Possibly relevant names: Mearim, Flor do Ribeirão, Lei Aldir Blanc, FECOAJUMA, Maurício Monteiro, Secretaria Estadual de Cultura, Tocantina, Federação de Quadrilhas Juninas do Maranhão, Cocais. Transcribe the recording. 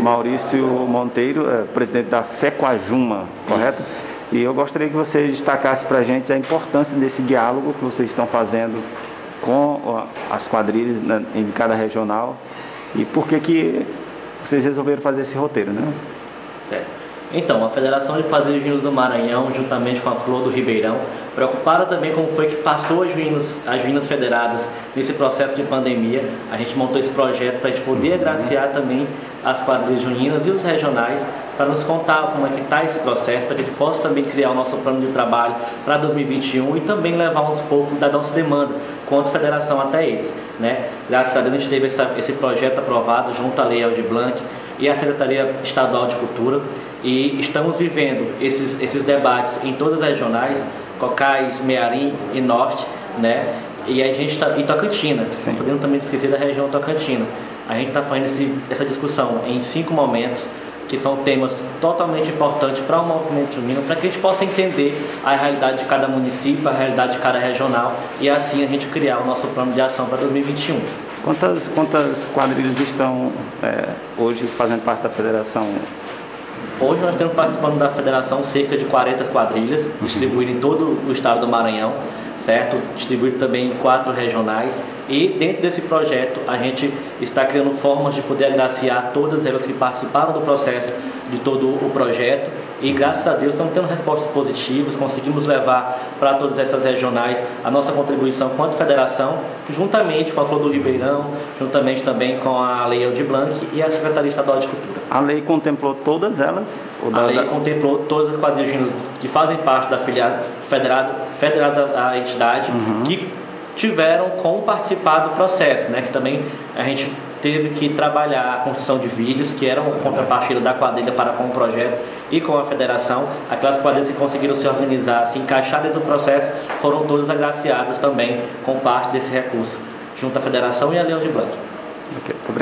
Maurício Monteiro, presidente da FECOAJUMA, correto? Isso. E eu gostaria que você destacasse para a gente a importância desse diálogo que vocês estão fazendo com as quadrilhas em cada regional e por que que vocês resolveram fazer esse roteiro, né? Certo. Então, a Federação de Quadrilhas Juninas do Maranhão, juntamente com a Flor do Ribeirão, preocupada também como foi que passou as Juninas Federadas nesse processo de pandemia. A gente montou esse projeto para a gente poder agraciar também as quadrilhas juninas e os regionais, para nos contar como é que está esse processo, para que a gente possa também criar o nosso plano de trabalho para 2021 e também levar uns poucos da nossa demanda quanto federação até eles, né? Graças a Deus a gente teve esse projeto aprovado junto à Lei Aldir Blanc e à Secretaria Estadual de Cultura, e estamos vivendo esses debates em todas as regionais, Cocais, Mearim e Norte, né? E a gente está em Tocantina, não podemos também esquecer da região Tocantina. A gente está fazendo essa discussão em 5 momentos, que são temas totalmente importantes para o movimento junino, para que a gente possa entender a realidade de cada município, a realidade de cada regional, e assim a gente criar o nosso plano de ação para 2021. Quantas quadrilhas estão hoje fazendo parte da federação? Hoje nós temos participando da federação cerca de 40 quadrilhas, distribuídas em todo o estado do Maranhão, certo? Distribuído também em 4 regionais, e dentro desse projeto a gente está criando formas de poder agraciar todas elas que participaram do processo de todo o projeto, e graças a Deus estamos tendo respostas positivas, conseguimos levar para todas essas regionais a nossa contribuição quanto federação, juntamente com a Flor do Ribeirão, juntamente também com a Lei Aldir Blanc e a Secretaria Estadual de Cultura. A lei contemplou todas elas? Contemplou todas as quadrilhas juninas que fazem parte da federada da entidade, que tiveram como participar do processo, né? Que também a gente teve que trabalhar a construção de vídeos, que eram contrapartida da quadrilha para com o projeto e com a federação. Aquelas quadrilhas que conseguiram se organizar, se encaixar dentro do processo, foram todas agraciadas também com parte desse recurso, junto à federação e à Lei Aldir Blanc. Okay, muito obrigado.